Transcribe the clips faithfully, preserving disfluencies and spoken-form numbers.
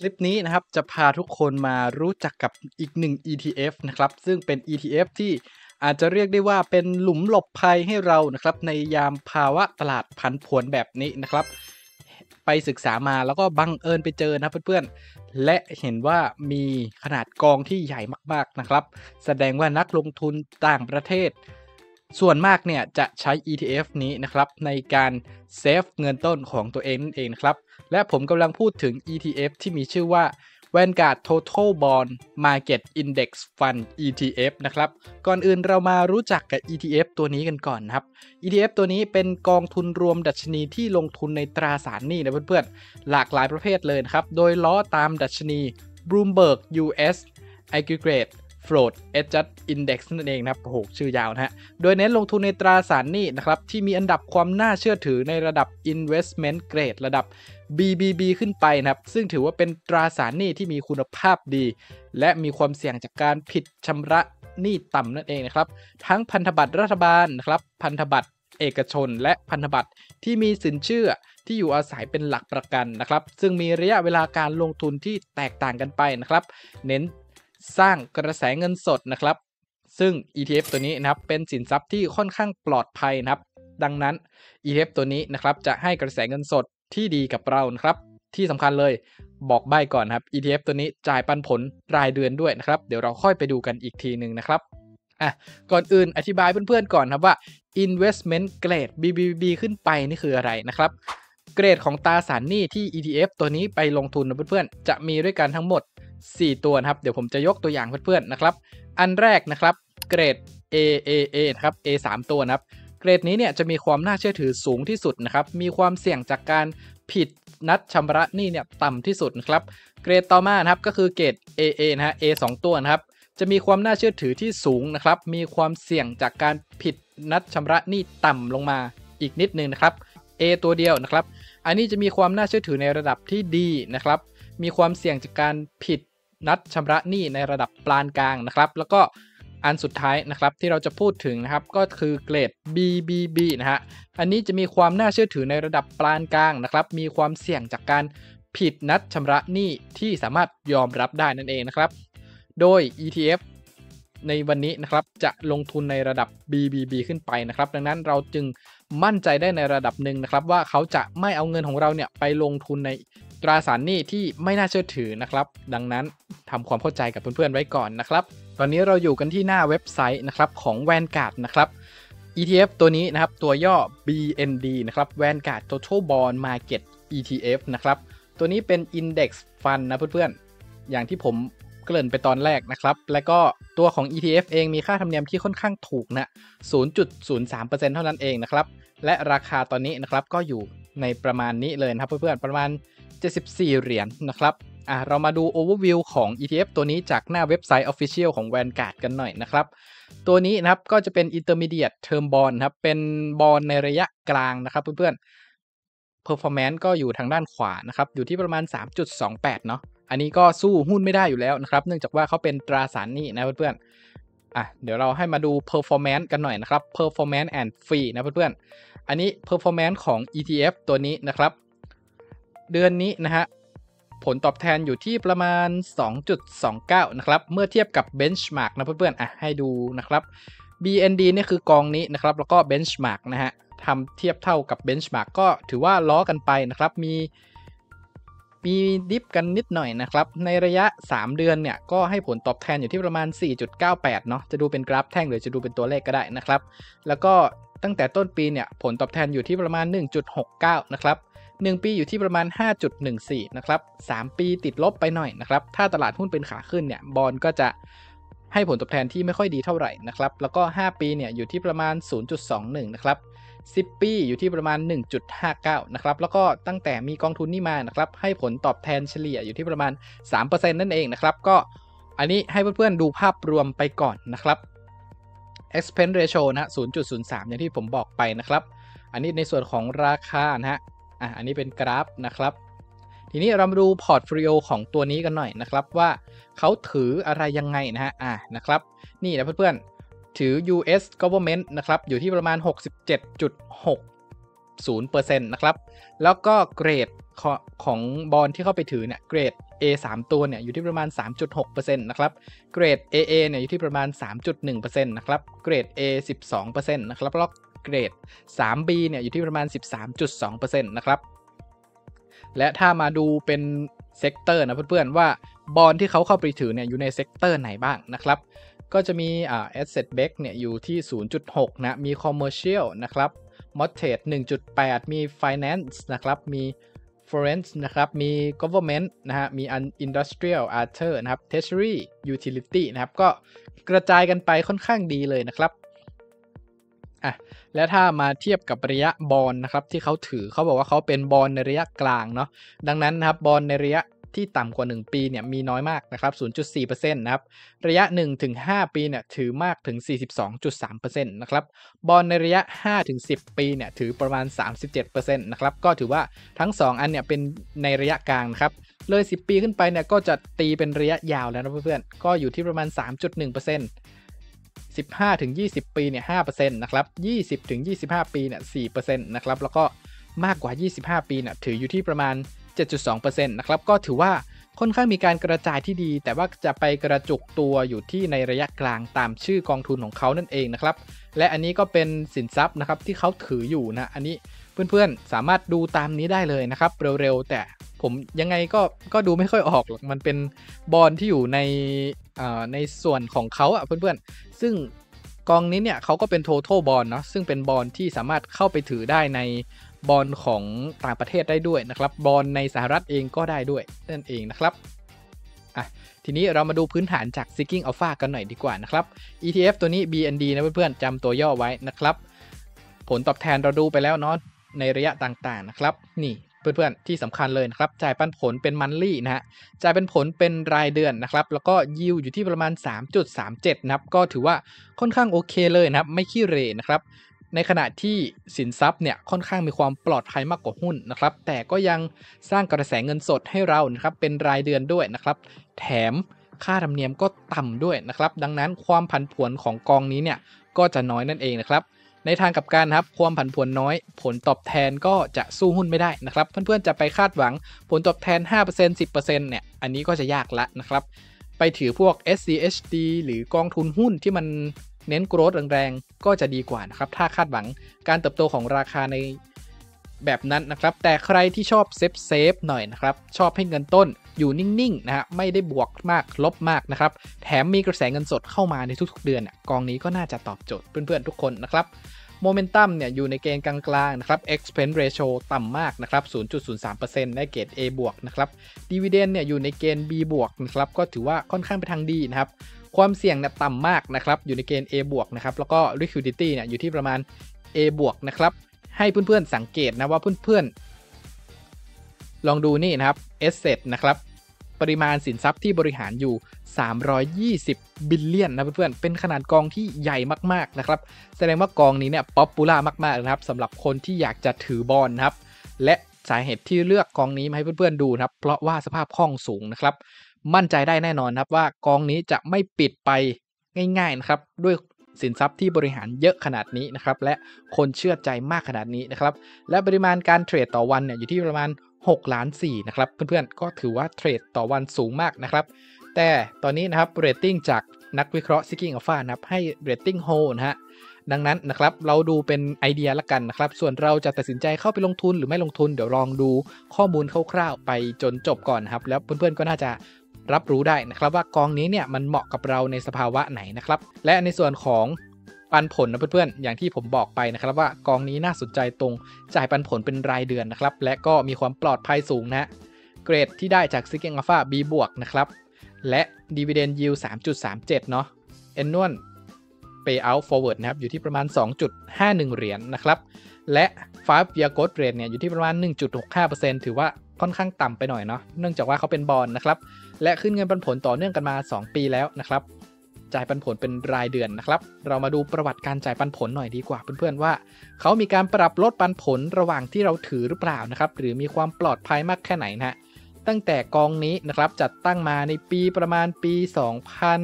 คลิปนี้นะครับจะพาทุกคนมารู้จักกับอีกหนึ่ง อี ที เอฟ นะครับซึ่งเป็น อี ที เอฟ ที่อาจจะเรียกได้ว่าเป็นหลุมหลบภัยให้เรานะครับในยามภาวะตลาดผันผวนแบบนี้นะครับไปศึกษามาแล้วก็บังเอิญไปเจอนะเพื่อนๆและเห็นว่ามีขนาดกองที่ใหญ่มากๆนะครับแสดงว่านักลงทุนต่างประเทศส่วนมากเนี่ยจะใช้ อี ที เอฟ นี้นะครับในการเซฟเงินต้นของตัวเองนั่นเองนะครับและผมกำลังพูดถึง อี ที เอฟ ที่มีชื่อว่า Vanguard Total Bond Market Index Fund อี ที เอฟ นะครับก่อนอื่นเรามารู้จักกับ อี ที เอฟ ตัวนี้กันก่อนนะครับ อี ที เอฟ ตัวนี้เป็นกองทุนรวมดัชนีที่ลงทุนในตราสารหนี้นะเพื่อนๆหลากหลายประเภทเลยครับโดยล้อตามดัชนี Bloomberg ยู เอส Aggregate Float Adjusted Index นั่นเองนะครับโอ้โหชื่อยาวนะฮะโดยเน้นลงทุนในตราสารหนี้นะครับที่มีอันดับความน่าเชื่อถือในระดับ Investment Grade ระดับ บี บี บี ขึ้นไปนะครับซึ่งถือว่าเป็นตราสารหนี้ที่มีคุณภาพดีและมีความเสี่ยงจากการผิดชำระหนี้ต่ำนั่นเองนะครับทั้งพันธบัตรรัฐบาลนะครับพันธบัตรเอกชนและพันธบัตรที่มีสินเชื่อที่อยู่อาศัยเป็นหลักประกันนะครับซึ่งมีระยะเวลาการลงทุนที่แตกต่างกันไปนะครับเน้นสร้างกระแสเงินสดนะครับซึ่ง อี ที เอฟ ตัวนี้นะครับเป็นสินทรัพย์ที่ค่อนข้างปลอดภัยนะครับดังนั้น อี ที เอฟ ตัวนี้นะครับจะให้กระแสเงินสดที่ดีกับเรานะครับที่สำคัญเลยบอกใบ้ก่อนนะครับ อี ที เอฟ ตัวนี้จ่ายปันผลรายเดือนด้วยนะครับเดี๋ยวเราค่อยไปดูกันอีกทีหนึ่งนะครับอ่ะก่อนอื่นอธิบายเพื่อนๆก่อนครับว่า Investment Grade บี บี บี ขึ้นไปนี่คืออะไรนะครับเกรดของตราสารหนี้ที่ อี ที เอฟ ตัวนี้ไปลงทุนนะเพื่อนๆจะมีด้วยกันทั้งหมดสี่ตัวนะครับเดี๋ยวผมจะยกตัวอย่างเพื่อนๆนะครับอันแรกนะครับเกรด เอ เอ เอ นะครับ เอ สาม ตัวนะครับเกรดนี้เนี่ยจะมีความน่าเชื่อถือสูงที่สุดนะครับมีความเสี่ยงจากการผิดนัดชำระหนี้เนี่ยต่ำที่สุดนะครับเกรดต่อมานะครับก็คือเกรด เอ เอ นะฮะ เอ สอง ตัวนะครับจะมีความน่าเชื่อถือที่สูงนะครับมีความเสี่ยงจากการผิดนัดชำระหนี้ต่ำลงมาอีกนิดนึงนะครับ เอ ตัวเดียวนะครับอันนี้จะมีความน่าเชื่อถือในระดับที่ดีนะครับมีความเสี่ยงจากการผิดนัดชำระหนี้ในระดับปานกลางนะครับแล้วก็อันสุดท้ายนะครับที่เราจะพูดถึงนะครับก็คือเกรด บี บี บี นะฮะอันนี้จะมีความน่าเชื่อถือในระดับปานกลางนะครับมีความเสี่ยงจากการผิดนัดชำระหนี้ที่สามารถยอมรับได้นั่นเองนะครับโดย อี ที เอฟ ในวันนี้นะครับจะลงทุนในระดับ บี บี บี ขึ้นไปนะครับดังนั้นเราจึงมั่นใจได้ในระดับหนึ่งนะครับว่าเขาจะไม่เอาเงินของเราเนี่ยไปลงทุนในตราสารหนี้ที่ไม่น่าเชื่อถือนะครับดังนั้นทำความเข้าใจกับเพื่อนๆไว้ก่อนนะครับตอนนี้เราอยู่กันที่หน้าเว็บไซต์นะครับของ Vanguard นะครับ อี ที เอฟ ตัวนี้นะครับตัวย่อ บี เอ็น ดี นะครับ Vanguard Total Bond Market อี ที เอฟ นะครับตัวนี้เป็น Index Fund นะเพื่อนๆอย่างที่ผมเกริ่นไปตอนแรกนะครับและก็ตัวของ อี ที เอฟ เองมีค่าธรรมเนียมที่ค่อนข้างถูกนะ ศูนย์จุดศูนย์สามเปอร์เซ็นต์ เท่านั้นเองนะครับและราคาตอนนี้นะครับก็อยู่ในประมาณนี้เลยนะครับเพื่อนๆประมาณเจ็ดสิบสี่เหรียญ น, นะครับอ่ะเรามาดู Overview ของ อี ที เอฟ ตัวนี้จากหน้าเว็บไซต์ Official ของ Vanguard กันหน่อยนะครับตัวนี้นะครับก็จะเป็น Intermediate Term Bond ครับเป็นบอนในระยะกลางนะครับเพื่อนๆ Performance ก็อยู่ทางด้านขวานะครับอยู่ที่ประมาณ สามจุดสองแปด เนาะอันนี้ก็สู้หุ้นไม่ได้อยู่แล้วนะครับเนื่องจากว่าเขาเป็นตราสารหนี้นะเพื่อนๆอ่ะเดี๋ยวเราให้มาดู Performance กันหน่อยนะครับ Performance and Fee นะเพื่อนๆอันนี้ Performance ของ อี ที เอฟ ตัวนี้นะครับเดือนนี้นะฮะผลตอบแทนอยู่ที่ประมาณ สองจุดสองเก้า นะครับเมื่อเทียบกับ Benchmark นะเพื่อนๆอ่ะให้ดูนะครับ บี เอ็น ดี นี่คือกองนี้นะครับแล้วก็ Benchmark นะฮะทำเทียบเท่ากับ Benchmark ก็ถือว่าล้อกันไปนะครับมีมีดิฟกันนิดหน่อยนะครับในระยะสามเดือนเนี่ยก็ให้ผลตอบแทนอยู่ที่ประมาณ สี่จุดเก้าแปด เนาะจะดูเป็นกราฟแท่งหรือจะดูเป็นตัวเลขก็ได้นะครับแล้วก็ตั้งแต่ต้นปีเนี่ยผลตอบแทนอยู่ที่ประมาณ หนึ่งจุดหกเก้า นะครับหนึ่งปีอยู่ที่ประมาณ ห้าจุดหนึ่งสี่ นะครับสามปีติดลบไปหน่อยนะครับถ้าตลาดหุ้นเป็นขาขึ้นเนี่ยบอนด์ก็จะให้ผลตอบแทนที่ไม่ค่อยดีเท่าไหร่นะครับแล้วก็ห้าปีเนี่ยอยู่ที่ประมาณ ศูนย์จุดสองหนึ่ง นะครับสิบปีอยู่ที่ประมาณ หนึ่งจุดห้าเก้า นะครับแล้วก็ตั้งแต่มีกองทุนนี้มานะครับให้ผลตอบแทนเฉลี่ยอยู่ที่ประมาณ สามเปอร์เซ็นต์ นั่นเองนะครับก็อันนี้ให้เพื่อนๆดูภาพรวมไปก่อนนะครับ expense ratio นะ ศูนย์จุดศูนย์สาม อย่างที่ผมบอกไปนะครับอันนี้ในส่วนของราคานะฮะอ่ะอันนี้เป็นกราฟนะครับทีนี้เรามาดูพอร์ตโฟลิโอของตัวนี้กันหน่อยนะครับว่าเขาถืออะไรยังไงนะฮะอ่ะนะครับนี่นะเพื่อนๆถือ ยู เอส Government นะครับอยู่ที่ประมาณ 67.6 ศูนย์เปอร์เซ็นต์ นะครับแล้วก็เกรดของบอนด์ที่เข้าไปถือเนี่ยเกรด A สามตัวเนี่ยอยู่ที่ประมาณ สามจุดหกเปอร์เซ็นต์ นะครับเกรด เอ เอ เนี่ยอยู่ที่ประมาณ สามจุดหนึ่งเปอร์เซ็นต์ นะครับเกรด A สิบสองเปอร์เซ็นต์ นะครับแล้วเกรด สามบี เนี่ยอยู่ที่ประมาณ สิบสามจุดสองเปอร์เซ็นต์ นะครับและถ้ามาดูเป็นเซกเตอร์นะเพื่อนๆว่าบอนด์ที่เขาเข้าไปถือเนี่ยอยู่ในเซกเตอร์ไหนบ้างนะครับก็จะมีอ่า Asset Back เนี่ยอยู่ที่ ศูนย์จุดหก นะมี Commercial นะครับ Mortgage หนึ่งจุดแปด มี Finance นะครับมี Foreign นะครับมี Government นะฮะมี Industrial Other นะครับ Treasury Utility นะครับก็กระจายกันไปค่อนข้างดีเลยนะครับอ่ะและถ้ามาเทียบกับระยะบอนด์นะครับที่เขาถือเขาบอกว่าเขาเป็นบอนด์ในระยะกลางเนาะดังนั้นนะครับบอนด์ในระยะที่ต่ำกว่าหนึ่งปีเนี่ยมีน้อยมากนะครับ ศูนย์จุดสี่เปอร์เซ็นต์ นะครับระยะหนึ่งถึงห้าปีเนี่ยถือมากถึง สี่สิบสองจุดสามเปอร์เซ็นต์ นะครับบอนด์ในระยะห้าถึงสิบปีเนี่ยถือประมาณ สามสิบเจ็ดเปอร์เซ็นต์ นะครับก็ถือว่าทั้งสองอันเนี่ยเป็นในระยะกลางนะครับเลยสิบปีขึ้นไปเนี่ยก็จะตีเป็นระยะยาวแล้วนะเพื่อนๆก็อยู่ที่ประมาณ สามจุดหนึ่งเปอร์เซ็นต์สิบห้าถึงยี่สิบปีเนี่ย ห้าเปอร์เซ็นต์ นะครับยี่สิบถึงยี่สิบห้าปีเนี่ย สี่เปอร์เซ็นต์ นะครับแล้วก็มากกว่ายี่สิบห้าปีเนี่ยถืออยู่ที่ประมาณ เจ็ดจุดสองเปอร์เซ็นต์ นะครับก็ถือว่าค่อนข้างมีการกระจายที่ดีแต่ว่าจะไปกระจุกตัวอยู่ที่ในระยะกลางตามชื่อกองทุนของเขานั่นเองนะครับและอันนี้ก็เป็นสินทรัพย์นะครับที่เขาถืออยู่นะอันนี้เพื่อนๆสามารถดูตามนี้ได้เลยนะครับเร็วๆแต่ผมยังไงก็ก็ดูไม่ค่อยออกหรอกมันเป็นบอนด์ที่อยู่ในในส่วนของเขาอ่ะเพื่อนๆซึ่งกองนี้เนี่ยเขาก็เป็น Total Bond เนาะซึ่งเป็นบอนด์ที่สามารถเข้าไปถือได้ในบอนด์ของต่างประเทศได้ด้วยนะครับบอนด์ในสหรัฐเองก็ได้ด้วยนั่นเองนะครับอ่ะทีนี้เรามาดูพื้นฐานจาก Seeking Alpha กันหน่อยดีกว่านะครับ อี ที เอฟ ตัวนี้ บี เอ็น ดี นะเพื่อนๆจำตัวย่อไว้นะครับผลตอบแทนเราดูไปแล้วเนาะในระยะต่างๆนะครับนี่เพื่อนๆที่สำคัญเลยนะครับจ่ายปันผลเป็น monthly นะฮะจ่ายเป็นผลเป็นรายเดือนนะครับแล้วก็ yield อยู่ที่ประมาณ สามจุดสามเจ็ด นะครับก็ถือว่าค่อนข้างโอเคเลยนะครับไม่ขี้เหร่นะครับในขณะที่สินทรัพย์เนี่ยค่อนข้างมีความปลอดภัยมากกว่าหุ้นนะครับแต่ก็ยังสร้างกระแสเงินสดให้เรานะครับเป็นรายเดือนด้วยนะครับแถมค่าธรรมเนียมก็ต่ำด้วยนะครับดังนั้นความผันผวนของกองนี้เนี่ยก็จะน้อยนั่นเองนะครับในทางกับการครับความผันผวนน้อยผลตอบแทนก็จะสู้หุ้นไม่ได้นะครับเพื่อนๆจะไปคาดหวังผลตอบแทน ห้าเปอร์เซ็นต์ สิบเปอร์เซ็นต์ เนี่ยอันนี้ก็จะยากละนะครับไปถือพวก เอส ซี เอช ดี หรือกองทุนหุ้นที่มันเน้นโกรธแรงๆก็จะดีกว่านะครับถ้าคาดหวังการเติบโตของราคาในแบบนั้นนะครับแต่ใครที่ชอบเซฟเซฟหน่อยนะครับชอบให้เงินต้นอยู่นิ่งๆนะฮะไม่ได้บวกมากลบมากนะครับแถมมีกระแสเงินสดเข้ามาในทุกๆเดือนกองนี้ก็น่าจะตอบโจทย์เพื่อนๆทุกคนนะครับโมเมนตัมเนี่ยอยู่ในเกณฑ์กลางๆนะครับ expense ratio ต่ำมากนะครับ ศูนย์จุดศูนย์สามเปอร์เซ็นต์ ได้เกรด A บวกนะครับ dividend เนี่ยอยู่ในเกณฑ์ B บวกนะครับก็ถือว่าค่อนข้างไปทางดีนะครับความเสี่ยงเนี่ยต่ำมากนะครับอยู่ในเกณฑ์ A บวกนะครับแล้วก็ liquidity เนี่ยอยู่ที่ประมาณ A บวกนะครับให้เพื่อนๆสังเกตนะว่าเพื่อนๆลองดูนี่นะครับ asset นะครับปริมาณสินทรัพย์ที่บริหารอยู่สามร้อยยี่สิบบิลเลียนนะเพื่อนๆเป็นขนาดกองที่ใหญ่มากๆนะครับแสดงว่ากองนี้เนี่ยป๊อปปูล่ามากๆนะครับสำหรับคนที่อยากจะถือบอนด์นะครับและสาเหตุที่เลือกกองนี้มาให้เพื่อนๆดูนะครับเพราะว่าสภาพคล่องสูงนะครับมั่นใจได้แน่นอนนะครับว่ากองนี้จะไม่ปิดไปง่ายๆนะครับด้วยสินทรัพย์ที่บริหารเยอะขนาดนี้นะครับและคนเชื่อใจมากขนาดนี้นะครับและปริมาณการเทรดต่อวันเนี่ยอยู่ที่ประมาณหกล้านสี่นะครับเพื่อนๆก็ถือว่าเทรดต่อวันสูงมากนะครับแต่ตอนนี้นะครับเรตติ้งจากนักวิเคราะห์ Seeking Alpha นะครับให้เรตติ้ง Hold นะฮะดังนั้นนะครับเราดูเป็นไอเดียละกันนะครับส่วนเราจะตัดสินใจเข้าไปลงทุนหรือไม่ลงทุนเดี๋ยวลองดูข้อมูลคร่าวๆไปจนจบก่อนนะครับแล้วเพื่อนๆก็น่าจะรับรู้ได้นะครับว่ากองนี้เนี่ยมันเหมาะกับเราในสภาวะไหนนะครับและในส่วนของปันผลนะเพื่อนๆอย่างที่ผมบอกไปนะครับว่ากองนี้น่าสนใจตรงจ่ายปันผลเป็นรายเดือนนะครับและก็มีความปลอดภัยสูงนะเกรดที่ได้จาก Seeking Alpha B บวกนะครับและ Dividend Yield สามจุดสามเจ็ด เนาะ Annual Payout Forward นะครับอยู่ที่ประมาณ สองจุดห้าหนึ่ง เหรียญ นะครับและห้า Year Growth Rate เนี่ยอยู่ที่ประมาณ หนึ่งจุดหกห้าเปอร์เซ็นต์ ถือว่าค่อนข้างต่ำไปหน่อยเนาะเนื่องจากว่าเขาเป็นบอนด์นะครับและขึ้นเงินปันผลต่อเนื่องกันมาสองปีแล้วนะครับจ่ายปันผลเป็นรายเดือนนะครับเรามาดูประวัติการจ่ายปันผลหน่อยดีกว่าเพื่อนๆว่าเขามีการปรับลดปันผลระหว่างที่เราถือหรือเปล่านะครับหรือมีความปลอดภัยมากแค่ไหนนะตั้งแต่กองนี้นะครับจัดตั้งมาในปีประมาณปี สองพัน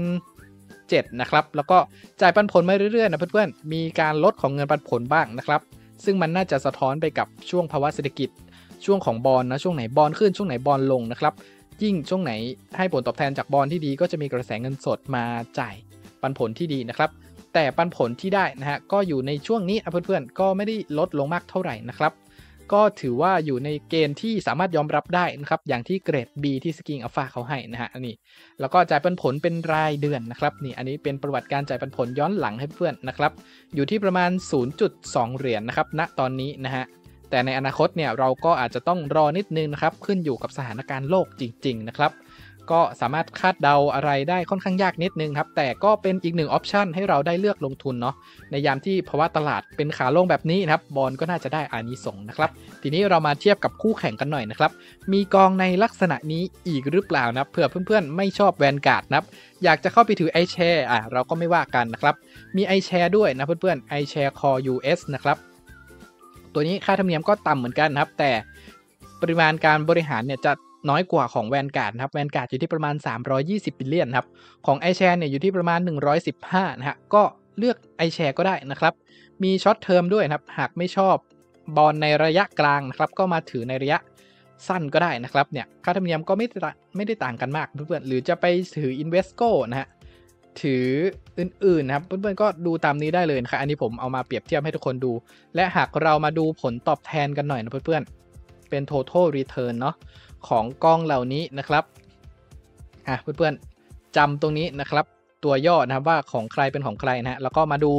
เจ็ด นะครับแล้วก็จ่ายปันผลมาเรื่อยๆนะเพื่อนๆมีการลดของเงินปันผลบ้างนะครับ ซึ่งมันน่าจะสะท้อนไปกับช่วงภาวะเศรษฐกิจช่วงของบอลนะช่วงไหนบอลขึ้นช่วงไหนบอลลงนะครับยิ่งช่วงไหนให้ผลตอบแทนจากบอลที่ดีก็จะมีกระแสเงินสดมาจ่ายปันผลที่ดีนะครับแต่ปันผลที่ได้นะฮะก็อยู่ในช่วงนี้เพื่อนๆก็ไม่ได้ลดลงมากเท่าไหร่นะครับก็ถือว่าอยู่ในเกณฑ์ที่สามารถยอมรับได้นะครับอย่างที่เกรด B ที่ Seeking Alpha เขาให้นะฮะอันนี้แล้วก็จ่ายปันผลเป็นรายเดือนนะครับนี่อันนี้เป็นประวัติการจ่ายปันผลย้อนหลังให้เพื่อนนะครับอยู่ที่ประมาณ ศูนย์จุดสอง เหรียญ นะครับณตอนนี้นะฮะแต่ในอนาคตเนี่ยเราก็อาจจะต้องรอนิดนึงนะครับขึ้นอยู่กับสถานการณ์โลกจริงๆนะครับก็สามารถคาดเดาอะไรได้ค่อนข้างยากนิดนึงครับแต่ก็เป็นอีกหนึ่งออปชันให้เราได้เลือกลงทุนเนาะในยามที่ภาวะตลาดเป็นขาลงแบบนี้นะครับบอนด์ก็น่าจะได้อานิสงส์นะครับทีนี้เรามาเทียบกับคู่แข่งกันหน่อยนะครับมีกองในลักษณะนี้อีกหรือเปล่านะเผื่อเพื่อนๆไม่ชอบ Vanguard นะครับอยากจะเข้าไปถือ iShare อ่ะเราก็ไม่ว่ากันนะครับมี iShare ด้วยนะเพื่อนๆ iShare Core ยู เอส นะครับตัวนี้ค่าธรรมเนียมก็ต่ำเหมือนกันนะครับแต่ปริมาณการบริหารเนี่ยจะน้อยกว่าของ Vanguard นะครับ Vanguard อยู่ที่ประมาณสามร้อยยี่สิบบิลเลียนครับของ iShare เนี่ยอยู่ที่ประมาณหนึ่งร้อยสิบห้านะฮะก็เลือก iShare ก็ได้นะครับมีช็อตเทอมด้วยนะครับหากไม่ชอบบอนด์ในระยะกลางนะครับก็มาถือในระยะสั้นก็ได้นะครับเนี่ยค่าธรรมเนียมก็ไม่ไม่ได้ต่างกันมากเพื่อนๆหรือจะไปถือ Invesco นะฮะถืออื่นๆนะครับเพื่อนๆก็ดูตามนี้ได้เลยนะครับอันนี้ผมเอามาเปรียบเทียบให้ทุกคนดูและหากเรามาดูผลตอบแทนกันหน่อยนะเพื่อนๆเป็น total return เนาะของกองเหล่านี้นะครับอ่ะเพื่อนๆจำตรงนี้นะครับตัวย่อนะครับว่าของใครเป็นของใครนะฮะแล้วก็มาดู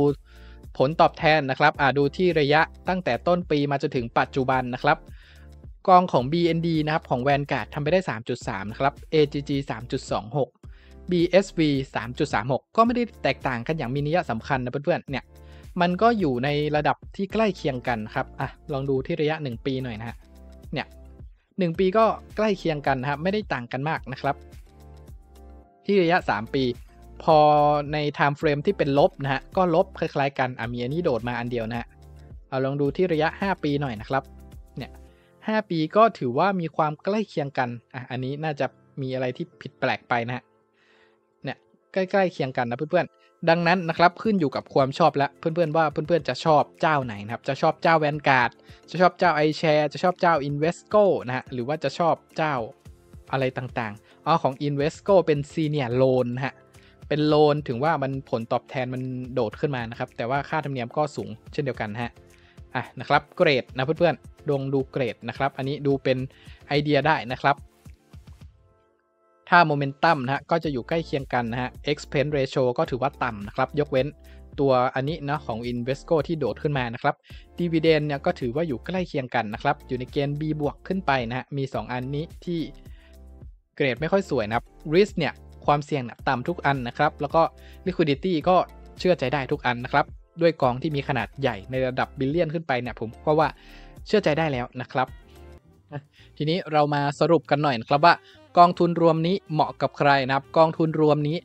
ผลตอบแทนนะครับอ่ะดูที่ระยะตั้งแต่ต้นปีมาจนถึงปัจจุบันนะครับกองของ บี เอ็น ดี นะครับของ Vanguard ทำไปได้ สามจุดสาม นะครับ เอ จี จี สามจุดสองหกบี เอส วี สามจุดสามหก ก็ไม่ได้แตกต่างกันอย่างมีนัยสำคัญนะเพื่อนๆเนี่ยมันก็อยู่ในระดับที่ใกล้เคียงกันครับอ่ะลองดูที่ระยะหนึ่งปีหน่อยนะฮะเนี่ยหนึ่งปีก็ใกล้เคียงกันนะครับไม่ได้ต่างกันมากนะครับที่ระยะสามปีพอในไทม์เฟรมที่เป็นลบนะฮะก็ลบคล้ายๆกันอ่ะมีอันนี้โดดมาอันเดียวนะฮะเอาลองดูที่ระยะห้าปีหน่อยนะครับเนี่ยห้าปีก็ถือว่ามีความใกล้เคียงกันอ่ะอันนี้น่าจะมีอะไรที่ผิดแปลกไปนะฮะใกล้ๆเคียงกันนะเพื่อนๆดังนั้นนะครับขึ้นอยู่กับความชอบและเพื่อนๆว่าเพื่อนๆจะชอบเจ้าไหนนะครับจะชอบเจ้า Vanguard จะชอบเจ้า iShare จะชอบเจ้า Invesco นะฮะหรือว่าจะชอบเจ้าอะไรต่างๆอ๋อของ Invesco เป็น Senior Loan นะฮะเป็นโลนถึงว่ามันผลตอบแทนมันโดดขึ้นมานะครับแต่ว่าค่าธรรมเนียมก็สูงเช่นเดียวกันฮะอ่ะนะครับเกรดนะเพื่อนๆดวงดูเกรดนะครับอันนี้ดูเป็นไอเดียได้นะครับถ้าโมเมนตัมนะฮะก็จะอยู่ใกล้เคียงกันนะฮะ expense ratio ก็ถือว่าต่ำนะครับยกเว้นตัวอันนี้นะของ Invesco ที่โดดขึ้นมานะครับ dividend เนี่ยก็ถือว่าอยู่ใกล้เคียงกันนะครับอยู่ในเกณฑ์ B บวกขึ้นไปนะฮะมีสองอันนี้ที่เกรดไม่ค่อยสวยนะครับ risk เนี่ยความเสี่ยงเนี่ยต่ำทุกอันนะครับแล้วก็ liquidity ก็เชื่อใจได้ทุกอันนะครับด้วยกองที่มีขนาดใหญ่ในระดับบิลเลียนขึ้นไปเนี่ยผมก็ว่าเชื่อใจได้แล้วนะครับทีนี้เรามาสรุปกันหน่อยนะครับว่ากองทุนรวมนี้เหมาะกับใครนะครับกองทุนรวมนี้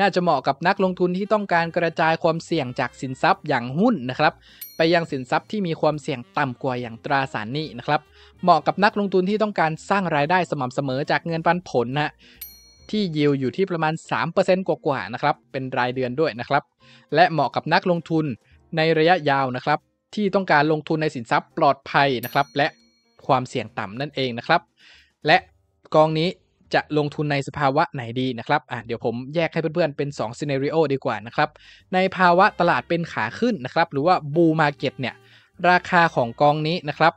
น่าจะเหมาะกับนักลงทุนที่ต้องการกระจายความเสี่ยงจากสินทรัพย์อย่างหุ้นนะครับไปยังสินทรัพย์ที่มีความเสี่ยงต่ำกว่าอย่างตราสารหนี้นะครับเหมาะกับนักลงทุนที่ต้องการสร้างรายได้สม่ำเสมอจากเงินปันผลนะที่ยิวอยู่ที่ประมาณ สามเปอร์เซ็นต์ กว่าๆนะครับเป็นรายเดือนด้วยนะครับและเหมาะกับนักลงทุนในระยะยาวนะครับที่ต้องการลงทุนในสินทรัพย์ปลอดภัยนะครับและความเสี่ยงต่ำนั่นเองนะครับและกองนี้จะลงทุนในสภาวะไหนดีนะครับอ่ะเดี๋ยวผมแยกให้เพื่อนๆเป็นสองซีนาริโอดีกว่านะครับในภาวะตลาดเป็นขาขึ้นนะครับหรือว่าบูมาร์เก็ตเนี่ยราคาของกองนี้นะครับ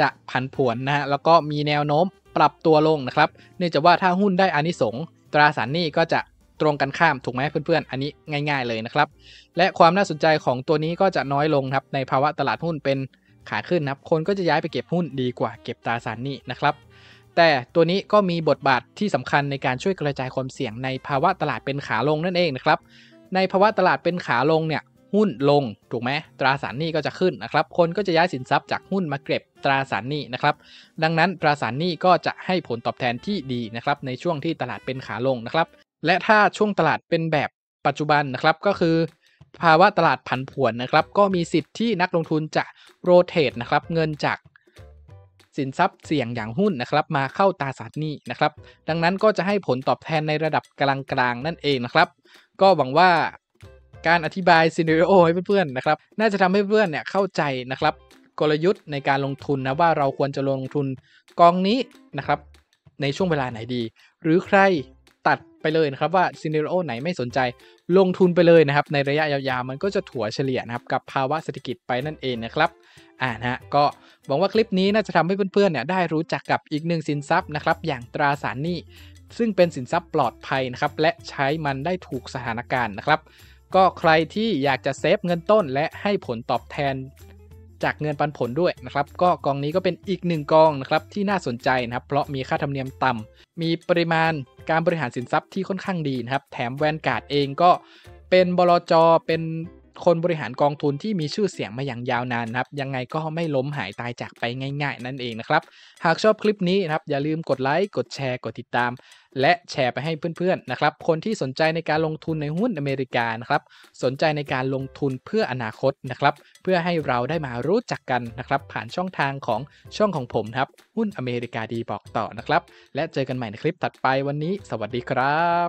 จะผันผวนนะฮะแล้วก็มีแนวโน้มปรับตัวลงนะครับเนื่องจากว่าถ้าหุ้นได้อานิสงส์ตราสารหนี้ก็จะตรงกันข้ามถูกไหมเพื่อนๆอันนี้ง่ายๆเลยนะครับและความน่าสนใจของตัวนี้ก็จะน้อยลงครับในภาวะตลาดหุ้นเป็นขาขึ้นนะครับคนก็จะย้ายไปเก็บหุ้นดีกว่าเก็บตราสารหนี้นะครับแต่ตัวนี้ก็มีบทบาทที่สำคัญในการช่วยกระจายความเสี่ยงในภาวะตลาดเป็นขาลงนั่นเองนะครับในภาวะตลาดเป็นขาลงเนี่ยหุ้นลงถูกไหมตราสารหนี้ก็จะขึ้นนะครับคนก็จะย้ายสินทรัพย์จากหุ้นมาเก็บตราสารหนี้นะครับดังนั้นตราสารหนี้ก็จะให้ผลตอบแทนที่ดีนะครับในช่วงที่ตลาดเป็นขาลงนะครับและถ้าช่วงตลาดเป็นแบบปัจจุบันนะครับก็คือภาวะตลาดผันผวนนะครับก็มีสิทธิ์ที่นักลงทุนจะโรเตทนะครับเงินจากสินทรัพย์เสี่ยงอย่างหุ้นนะครับมาเข้าตราสารหนี้นะครับดังนั้นก็จะให้ผลตอบแทนในระดับกลางๆนั่นเองนะครับก็หวังว่า การอธิบายซีนาริโอให้เพื่อนๆนะครับน่าจะทำให้เพื่อนเนี่ยเข้าใจนะครับกลยุทธ์ในการลงทุนนะว่าเราควรจะลงทุนกองนี้นะครับในช่วงเวลาไหนดีหรือใครตัดไปเลยนะครับว่าซีนาริโอไหนไม่สนใจลงทุนไปเลยนะครับในระยะยาวๆมันก็จะถั่วเฉลี่ยนะครับกับภาวะเศรษฐกิจไปนั่นเองนะครับอ่านะก็หวังว่าคลิปนี้น่าจะทำให้เพื่อนๆเนี่ยได้รู้จักกับอีกหนึ่งสินทรัพย์นะครับอย่างตราสารหนี้ซึ่งเป็นสินทรัพย์ปลอดภัยนะครับและใช้มันได้ถูกสถานการณ์นะครับก็ใครที่อยากจะเซฟเงินต้นและให้ผลตอบแทนจากเงินปันผลด้วยนะครับก็กองนี้ก็เป็นอีกหนึ่งกองนะครับที่น่าสนใจนะครับเพราะมีค่าธรรมเนียมต่ำมีปริมาณการบริหารสินทรัพย์ที่ค่อนข้างดีนะครับแถม Vanguard เองก็เป็นบลจ.เป็นคนบริหารกองทุนที่มีชื่อเสียงมาอย่างยาวนานนะครับยังไงก็ไม่ล้มหายตายจากไปง่ายๆนั่นเองนะครับหากชอบคลิปนี้นะครับอย่าลืมกดไลค์กดแชร์กดติดตามและแชร์ไปให้เพื่อนๆนะครับคนที่สนใจในการลงทุนในหุ้นอเมริกานะครับสนใจในการลงทุนเพื่ออนาคตนะครับเพื่อให้เราได้มารู้จักกันนะครับผ่านช่องทางของช่องของผมครับหุ้นอเมริกาดีบอกต่อนะครับและเจอกันใหม่ในคลิปถัดไปวันนี้สวัสดีครับ